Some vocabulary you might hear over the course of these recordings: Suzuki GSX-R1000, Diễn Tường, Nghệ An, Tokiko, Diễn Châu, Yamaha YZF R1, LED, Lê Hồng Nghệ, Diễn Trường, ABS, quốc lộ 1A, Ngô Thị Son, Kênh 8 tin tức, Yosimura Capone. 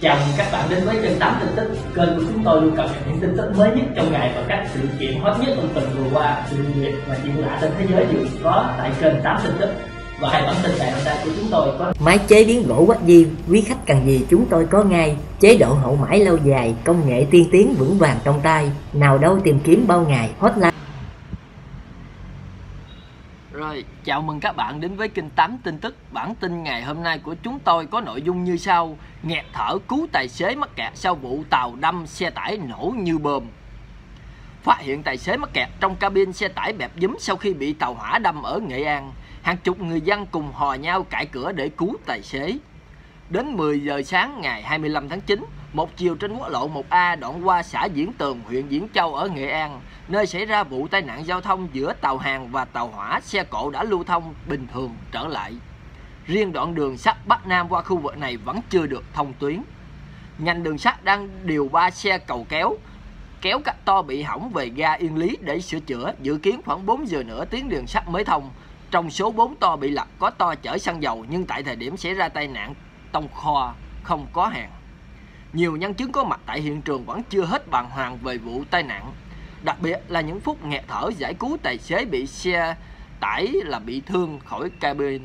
Chào mừng các bạn đến với kênh 8 tin tức, kênh của chúng tôi luôn cập nhật những tin tức mới nhất trong ngày và các sự kiện hot nhất trong tuần vừa qua, sự việc và chuyện lạ trên thế giới đều có tại kênh 8 tin tức. Và hãy bản tin đại hôm nay của chúng tôi có máy chế biến gỗ quách diêu, quý khách cần gì chúng tôi có ngay, chế độ hậu mãi lâu dài, công nghệ tiên tiến vững vàng trong tay, nào đâu tìm kiếm bao ngày, hotline. Rồi, chào mừng các bạn đến với kênh 8 tin tức. Bản tin ngày hôm nay của chúng tôi có nội dung như sau: nghẹt thở cứu tài xế mắc kẹt sau vụ tàu đâm xe tải nổ như bơm. Phát hiện tài xế mắc kẹt trong cabin xe tải bẹp dúm sau khi bị tàu hỏa đâm ở Nghệ An. Hàng chục người dân cùng hò nhau cãi cửa để cứu tài xế. Đến 10 giờ sáng ngày 25 tháng 9, một chiều trên quốc lộ 1A đoạn qua xã Diễn Tường, huyện Diễn Châu ở Nghệ An, nơi xảy ra vụ tai nạn giao thông giữa tàu hàng và tàu hỏa, xe cộ đã lưu thông bình thường trở lại. Riêng đoạn đường sắt Bắc Nam qua khu vực này vẫn chưa được thông tuyến. Ngành đường sắt đang điều 3 xe cầu kéo cắt to bị hỏng về ga Yên Lý để sửa chữa, dự kiến khoảng 4 giờ nữa tuyến đường sắt mới thông. Trong số 4 to bị lật có to chở xăng dầu, nhưng tại thời điểm xảy ra tai nạn, tông kho không có hàng. Nhiều nhân chứng có mặt tại hiện trường vẫn chưa hết bàng hoàng về vụ tai nạn, đặc biệt là những phút nghẹt thở giải cứu tài xế bị xe tải là bị thương khỏi cabin.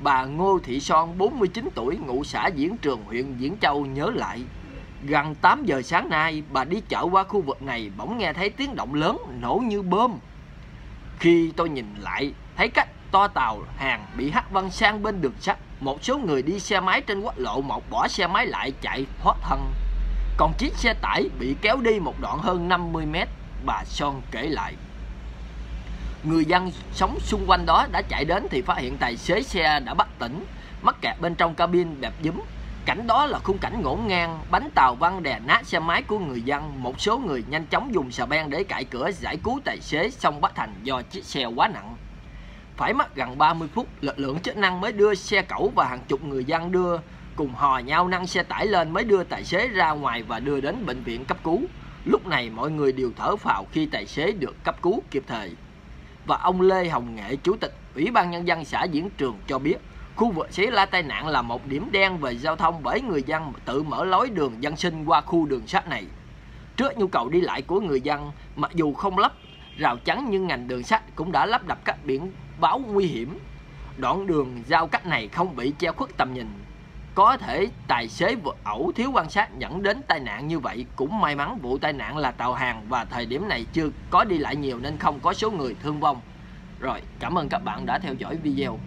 Bà Ngô Thị Son, 49 tuổi, ngụ xã Diễn Trường, huyện Diễn Châu nhớ lại, gần 8 giờ sáng nay bà đi chợ qua khu vực này bỗng nghe thấy tiếng động lớn nổ như bơm. Khi tôi nhìn lại thấy cách to tàu hàng bị hất văng sang bên đường sắt. Một số người đi xe máy trên quốc lộ 1 bỏ xe máy lại chạy thoát thân. Còn chiếc xe tải bị kéo đi một đoạn hơn 50 m, bà Son kể lại. Người dân sống xung quanh đó đã chạy đến thì phát hiện tài xế xe đã bất tỉnh, mắc kẹt bên trong cabin bẹp dúm. Cảnh đó là khung cảnh ngổn ngang, bánh tàu văng đè nát xe máy của người dân. Một số người nhanh chóng dùng xà beng để cạy cửa giải cứu tài xế, song bất thành do chiếc xe quá nặng. Phải mất gần 30 phút, lực lượng chức năng mới đưa xe cẩu và hàng chục người dân cùng hò nhau nâng xe tải lên, mới đưa tài xế ra ngoài và đưa đến bệnh viện cấp cứu. Lúc này mọi người đều thở phào khi tài xế được cấp cứu kịp thời. Và ông Lê Hồng Nghệ, Chủ tịch Ủy ban Nhân dân xã Diễn Trường cho biết, khu vực xảy ra tai nạn là một điểm đen về giao thông bởi người dân tự mở lối đường dân sinh qua khu đường sắt này. Trước nhu cầu đi lại của người dân, mặc dù không lắp rào chắn nhưng ngành đường sắt cũng đã lắp đặt các biển báo nguy hiểm. Đoạn đường giao cắt này không bị che khuất tầm nhìn. Có thể tài xế vượt ẩu thiếu quan sát dẫn đến tai nạn như vậy. Cũng may mắn vụ tai nạn là tàu hàng và thời điểm này chưa có đi lại nhiều nên không có số người thương vong. Rồi, cảm ơn các bạn đã theo dõi video.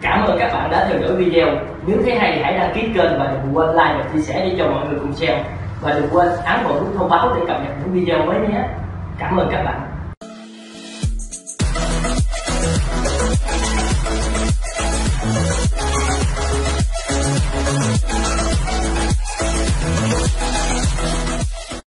Cảm ơn các bạn đã theo dõi video. Nếu thấy hay hãy đăng ký kênh và đừng quên like và chia sẻ để cho mọi người cùng xem. Và đừng quên ấn vào nút thông báo để cập nhật những video mới nhé. Cảm ơn các bạn.